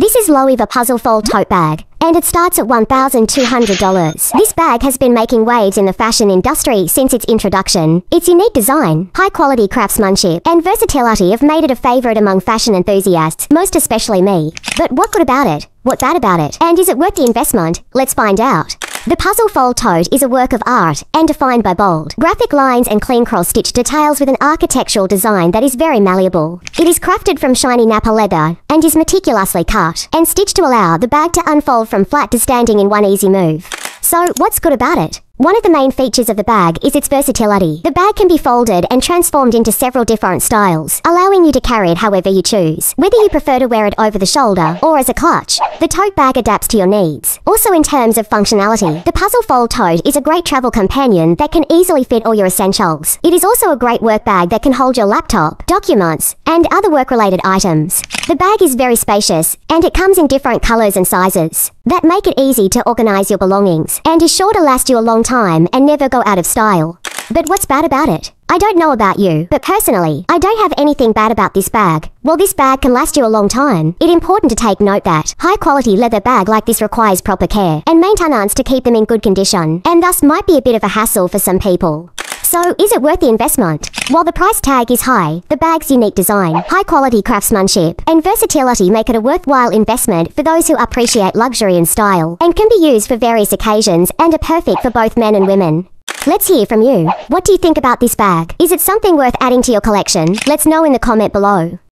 This is Loewe the Puzzle Fold Tote Bag, and it starts at $1,200. This bag has been making waves in the fashion industry since its introduction. Its unique design, high-quality craftsmanship, and versatility have made it a favorite among fashion enthusiasts, most especially me. But what good about it? What bad about it? And is it worth the investment? Let's find out. The Puzzle Fold Tote is a work of art and defined by bold, graphic lines and clean cross-stitch details with an architectural design that is very malleable. It is crafted from shiny nappa leather and is meticulously cut and stitched to allow the bag to unfold from flat to standing in one easy move. So, what's good about it? One of the main features of the bag is its versatility. The bag can be folded and transformed into several different styles, allowing you to carry it however you choose, whether you prefer to wear it over the shoulder or as a clutch. The tote bag adapts to your needs. Also in terms of functionality, the Puzzle Fold Tote is a great travel companion that can easily fit all your essentials. It is also a great work bag that can hold your laptop, documents, and other work-related items. The bag is very spacious, and it comes in different colors and sizes that make it easy to organize your belongings and is sure to last you a long time and never go out of style. But what's bad about it? I don't know about you, but personally, I don't have anything bad about this bag. While this bag can last you a long time, it's important to take note that high-quality leather bag like this requires proper care and maintenance to keep them in good condition, and thus might be a bit of a hassle for some people. So, is it worth the investment? While the price tag is high, the bag's unique design, high-quality craftsmanship, and versatility make it a worthwhile investment for those who appreciate luxury and style, and can be used for various occasions and are perfect for both men and women. Let's hear from you. What do you think about this bag? Is it something worth adding to your collection? Let's know in the comment below.